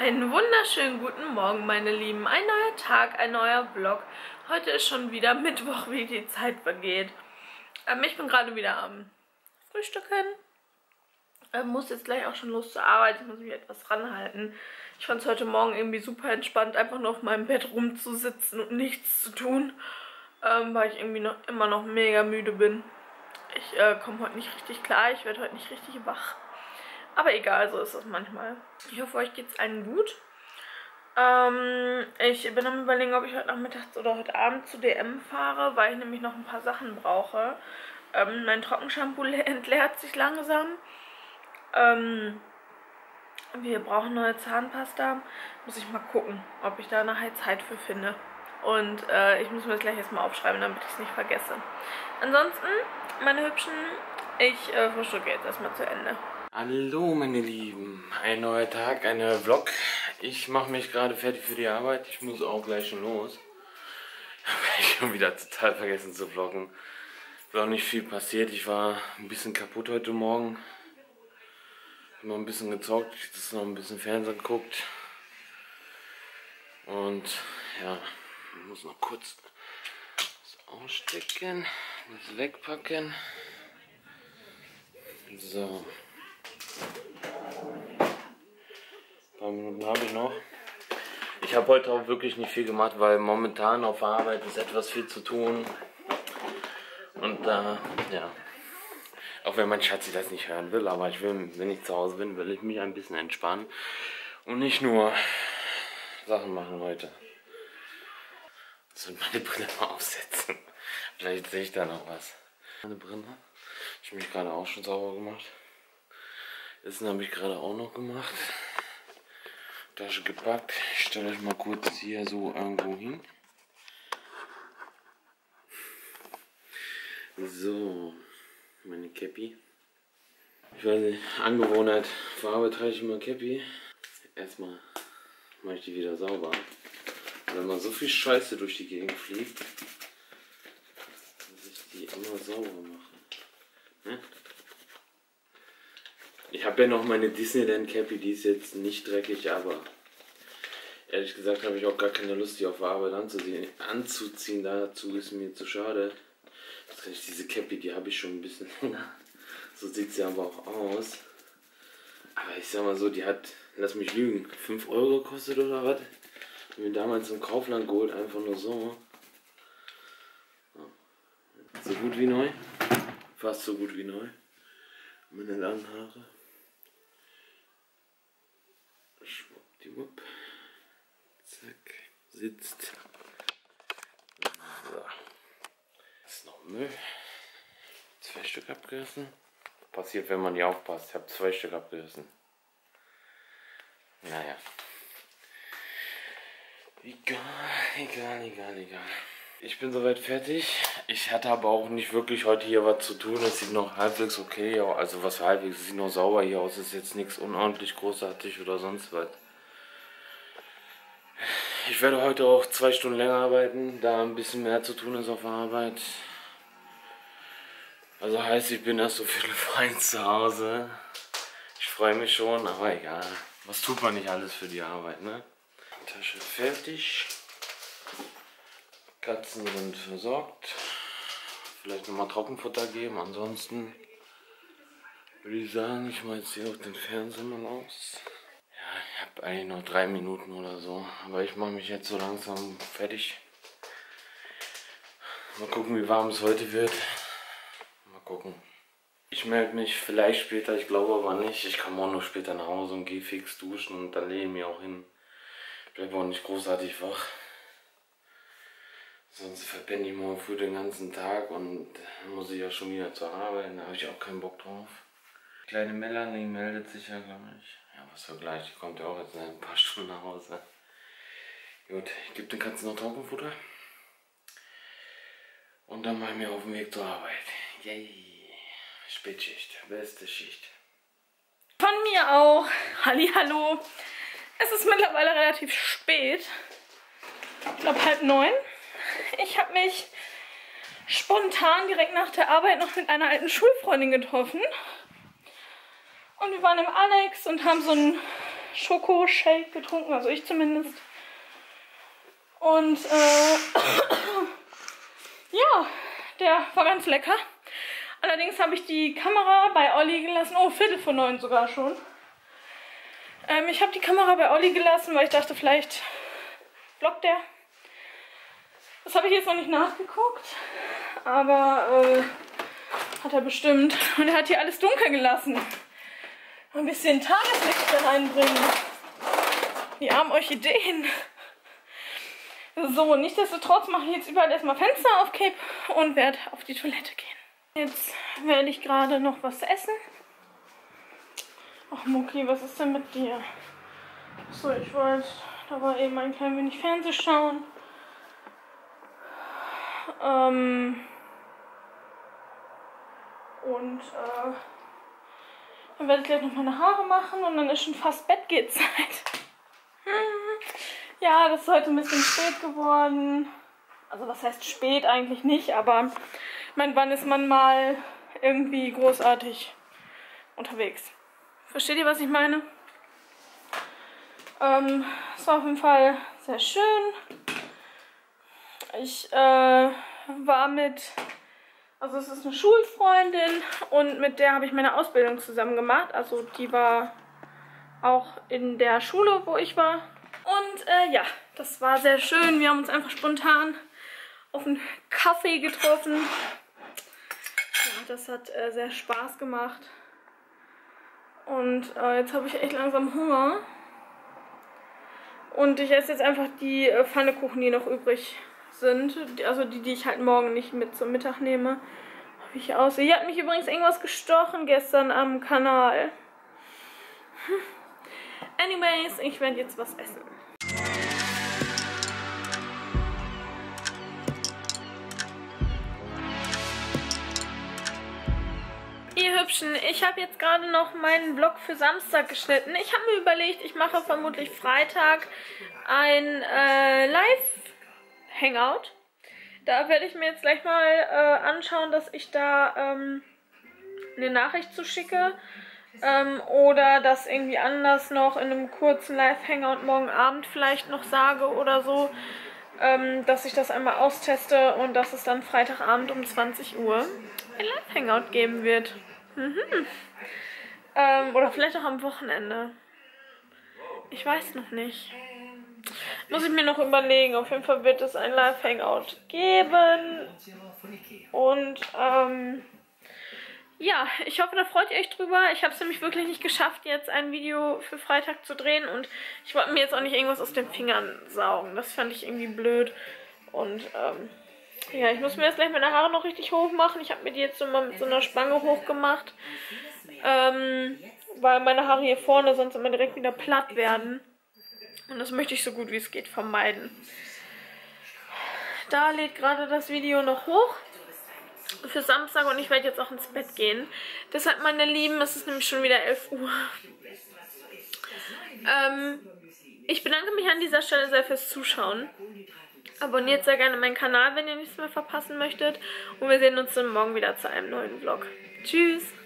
Einen wunderschönen guten Morgen, meine Lieben. Ein neuer Tag, ein neuer Vlog. Heute ist schon wieder Mittwoch, wie die Zeit vergeht. Ich bin gerade wieder am Frühstücken. Muss jetzt gleich auch schon los zur Arbeit. Ich muss mich etwas ranhalten. Ich fand es heute Morgen irgendwie super entspannt, einfach nur auf meinem Bett rumzusitzen und nichts zu tun, weil ich irgendwie immer noch mega müde bin. Ich komme heute nicht richtig klar. Ich werde heute nicht richtig wach. Aber egal, so ist das manchmal. Ich hoffe, euch geht es allen gut. Ich bin am Überlegen, ob ich heute Nachmittags oder heute Abend zu DM fahre, weil ich nämlich noch ein paar Sachen brauche. Mein Trockenshampoo entleert sich langsam. Wir brauchen neue Zahnpasta. Muss ich mal gucken, ob ich da nachher Zeit für finde. Und ich muss mir das gleich erstmal aufschreiben, damit ich es nicht vergesse. Ansonsten, meine Hübschen, ich frühstücke jetzt erstmal zu Ende. Hallo meine Lieben, ein neuer Tag, ein neuer Vlog. Ich mache mich gerade fertig für die Arbeit, ich muss auch gleich schon los. Ich habe schon wieder total vergessen zu vloggen. Es war auch nicht viel passiert, ich war ein bisschen kaputt heute Morgen. Hab noch ein bisschen gezockt, jetzt noch ein bisschen Fernsehen geguckt. Und ja, ich muss noch kurz das ausstecken, das wegpacken. So. Ein paar Minuten habe ich noch. Ich habe heute auch wirklich nicht viel gemacht, weil momentan auf Arbeit ist etwas viel zu tun. Und da, ja. Auch wenn mein Schatzi das nicht hören will, aber ich will, wenn ich zu Hause bin, will ich mich ein bisschen entspannen. Und nicht nur Sachen machen heute. Ich soll meine Brille mal aufsetzen. Vielleicht sehe ich da noch was. Meine Brille. Ich habe mich gerade auch schon sauber gemacht. Essen habe ich gerade auch noch gemacht. Tasche gepackt. Ich stelle euch mal kurz hier so irgendwo hin. So, meine Käppi. Ich weiß nicht, Angewohnheit, für Arbeit trage ich immer Käppi. Erstmal mache ich die wieder sauber. Wenn man so viel Scheiße durch die Gegend fliegt, dass ich die immer sauber mache. Ne? Ich habe ja noch meine Disneyland Cappy, die ist jetzt nicht dreckig, aber ehrlich gesagt habe ich auch gar keine Lust, die auf der Arbeit anzuziehen. Dazu ist mir zu schade. Das kann ich, diese Cappy, die habe ich schon ein bisschen länger. So sieht sie aber auch aus. Aber ich sag mal so, die hat, lass mich lügen, 5 Euro gekostet oder was? Haben wir damals im Kaufland geholt, einfach nur so. So gut wie neu. Fast so gut wie neu. Meine langen Haare. Schwuppdiwupp. Zack. Sitzt. So. Ist noch Müll. 2 Stück abgerissen. Passiert, wenn man nicht aufpasst. Ich habe 2 Stück abgerissen. Naja. Egal. Ich bin soweit fertig. Ich hatte aber auch nicht wirklich heute hier was zu tun. Es sieht noch halbwegs okay aus. Also was halbwegs, es sieht noch sauber hier aus. Es ist jetzt nichts unordentlich großartig oder sonst was. Ich werde heute auch 2 Stunden länger arbeiten, da ein bisschen mehr zu tun ist auf der Arbeit. Also heißt, ich bin erst so viele Freunde zu Hause. Ich freue mich schon, aber egal. Was tut man nicht alles für die Arbeit, ne? Tasche fertig. Katzen sind versorgt. Vielleicht nochmal Trockenfutter geben. Ansonsten würde ich sagen, ich mache jetzt hier auch den Fernseher mal aus. Ja, ich habe eigentlich noch 3 Minuten oder so. Aber ich mache mich jetzt so langsam fertig. Mal gucken, wie warm es heute wird. Mal gucken. Ich melde mich vielleicht später, ich glaube aber nicht. Ich komme auch nur später nach Hause und gehe fix duschen und dann lege ich mich auch hin. Ich bleibe auch nicht großartig wach. Sonst verbinde ich morgen früh den ganzen Tag und dann muss ich ja schon wieder zur Arbeit. Da habe ich auch keinen Bock drauf. Kleine Melanie meldet sich ja, glaube ich. Ja, was für gleich, die kommt ja auch jetzt in ein paar Stunden nach Hause. Gut, ich gebe den Katzen noch Trockenfutter. Und dann mache ich mir auf den Weg zur Arbeit. Yay! Spätschicht, beste Schicht. Von mir auch. Hallihallo. Es ist mittlerweile relativ spät. Ich glaube 8:30. Ich habe mich spontan direkt nach der Arbeit noch mit einer alten Schulfreundin getroffen. Und wir waren im Annex und haben so ein Schokoshake getrunken, also ich zumindest. Und ja, der war ganz lecker. Allerdings habe ich die Kamera bei Olli gelassen. Oh, 8:45 sogar schon. Ich habe die Kamera bei Olli gelassen, weil ich dachte, vielleicht blockt der. Das habe ich jetzt noch nicht nachgeguckt, aber hat er bestimmt. Und er hat hier alles dunkel gelassen. Ein bisschen Tageslicht reinbringen. Die haben euch Ideen. So, nichtsdestotrotz mache ich jetzt überall erstmal Fenster auf Kipp und werde auf die Toilette gehen. Jetzt werde ich gerade noch was essen. Ach Mucki, was ist denn mit dir? So, ich wollte dabei eben ein klein wenig Fernseh schauen. Und dann werde ich gleich noch meine Haare machen und dann ist schon fast Bettgehzeit. Ja, das ist heute ein bisschen spät geworden. Also was heißt spät, eigentlich nicht, aber ich meine, wann ist man mal irgendwie großartig unterwegs? Versteht ihr, was ich meine? Es war auf jeden Fall sehr schön. Ich war mit, also es ist eine Schulfreundin und mit der habe ich meine Ausbildung zusammen gemacht. Also die war auch in der Schule, wo ich war. Und ja, das war sehr schön. Wir haben uns einfach spontan auf einen Kaffee getroffen. Ja, das hat sehr Spaß gemacht. Und jetzt habe ich echt langsam Hunger. Und ich esse jetzt einfach die Pfannekuchen, die noch übrig sind. Also die ich halt morgen nicht mit zum Mittag nehme. Wie ich aussehe. Hier hat mich übrigens irgendwas gestochen gestern am Kanal. Anyways, ich werde jetzt was essen. Ihr Hübschen, ich habe jetzt gerade noch meinen Vlog für Samstag geschnitten. Ich habe mir überlegt, ich mache vermutlich Freitag ein Live-Hangout. Da werde ich mir jetzt gleich mal anschauen, dass ich da eine Nachricht zuschicke. Oder das irgendwie anders noch in einem kurzen Live-Hangout morgen Abend vielleicht noch sage oder so, dass ich das einmal austeste und dass es dann Freitagabend um 20 Uhr ein Live-Hangout geben wird. Mhm. Oder vielleicht auch am Wochenende. Ich weiß noch nicht. Muss ich mir noch überlegen. Auf jeden Fall wird es ein Live-Hangout geben. Und ja, ich hoffe, da freut ihr euch drüber. Ich habe es nämlich wirklich nicht geschafft, jetzt ein Video für Freitag zu drehen. Und ich wollte mir jetzt auch nicht irgendwas aus den Fingern saugen. Das fand ich irgendwie blöd. Und ja, ich muss mir jetzt gleich meine Haare noch richtig hoch machen. Ich habe mir die jetzt so mal mit so einer Spange hochgemacht. Weil meine Haare hier vorne sonst immer direkt wieder platt werden. Und das möchte ich so gut wie es geht vermeiden. Da lädt gerade das Video noch hoch. Für Samstag und ich werde jetzt auch ins Bett gehen. Deshalb, meine Lieben, es ist nämlich schon wieder 11 Uhr. Ich bedanke mich an dieser Stelle sehr fürs Zuschauen. Abonniert sehr gerne meinen Kanal, wenn ihr nichts mehr verpassen möchtet. Und wir sehen uns dann morgen wieder zu einem neuen Vlog. Tschüss!